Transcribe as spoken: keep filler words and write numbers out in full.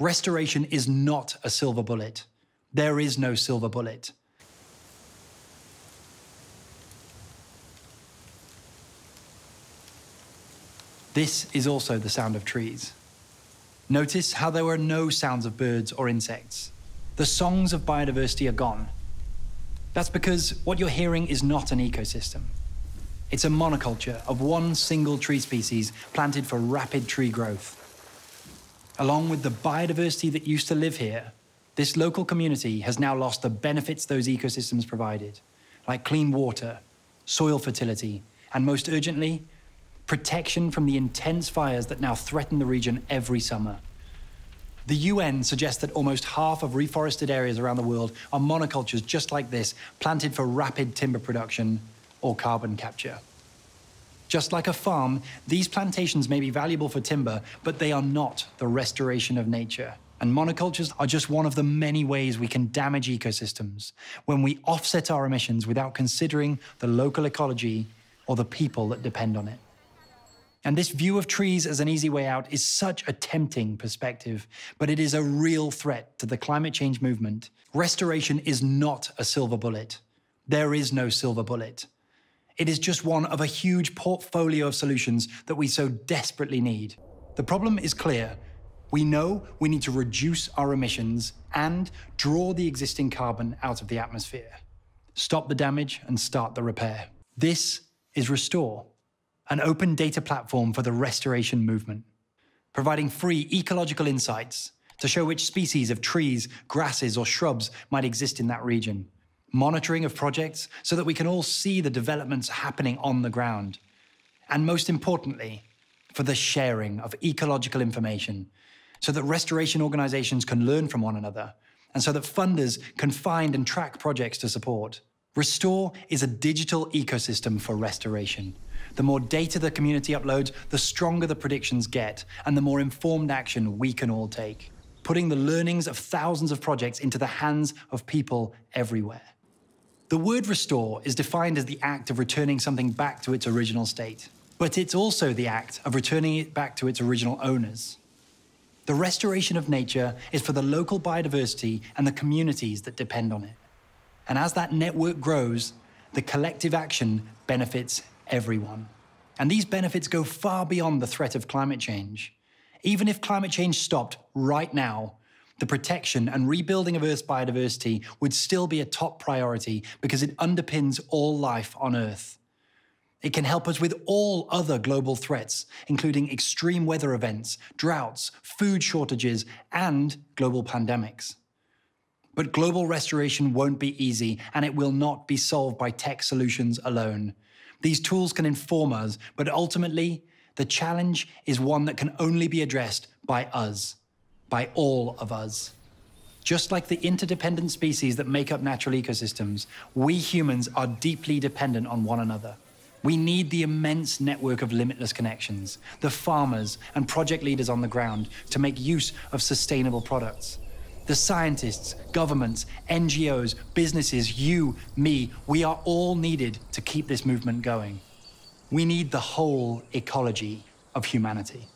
Restoration is not a silver bullet. There is no silver bullet. This is also the sound of trees. Notice how there were no sounds of birds or insects. The songs of biodiversity are gone. That's because what you're hearing is not an ecosystem. It's a monoculture of one single tree species planted for rapid tree growth. Along with the biodiversity that used to live here, this local community has now lost the benefits those ecosystems provided, like clean water, soil fertility, and most urgently, protection from the intense fires that now threaten the region every summer. The U N suggests that almost half of reforested areas around the world are monocultures just like this, planted for rapid timber production or carbon capture. Just like a farm, these plantations may be valuable for timber, but they are not the restoration of nature. And monocultures are just one of the many ways we can damage ecosystems when we offset our emissions without considering the local ecology or the people that depend on it. And this view of trees as an easy way out is such a tempting perspective, but it is a real threat to the climate change movement. Restoration is not a silver bullet. There is no silver bullet. It is just one of a huge portfolio of solutions that we so desperately need. The problem is clear. We know we need to reduce our emissions and draw the existing carbon out of the atmosphere. Stop the damage and start the repair. This is Restore, an open data platform for the restoration movement, providing free ecological insights to show which species of trees, grasses, or shrubs might exist in that region, monitoring of projects so that we can all see the developments happening on the ground, and most importantly, for the sharing of ecological information so that restoration organizations can learn from one another and so that funders can find and track projects to support. Restore is a digital ecosystem for restoration. The more data the community uploads, the stronger the predictions get, and the more informed action we can all take, putting the learnings of thousands of projects into the hands of people everywhere. The word restore is defined as the act of returning something back to its original state, but it's also the act of returning it back to its original owners. The restoration of nature is for the local biodiversity and the communities that depend on it. And as that network grows, the collective action benefits everyone. And these benefits go far beyond the threat of climate change. Even if climate change stopped right now, the protection and rebuilding of Earth's biodiversity would still be a top priority because it underpins all life on Earth. It can help us with all other global threats, including extreme weather events, droughts, food shortages, and global pandemics. But global restoration won't be easy, and it will not be solved by tech solutions alone. These tools can inform us, but ultimately, the challenge is one that can only be addressed by us, by all of us. Just like the interdependent species that make up natural ecosystems, we humans are deeply dependent on one another. We need the immense network of limitless connections, the farmers and project leaders on the ground to make use of sustainable products. The scientists, governments, N G Os, businesses, you, me, we are all needed to keep this movement going. We need the whole ecology of humanity.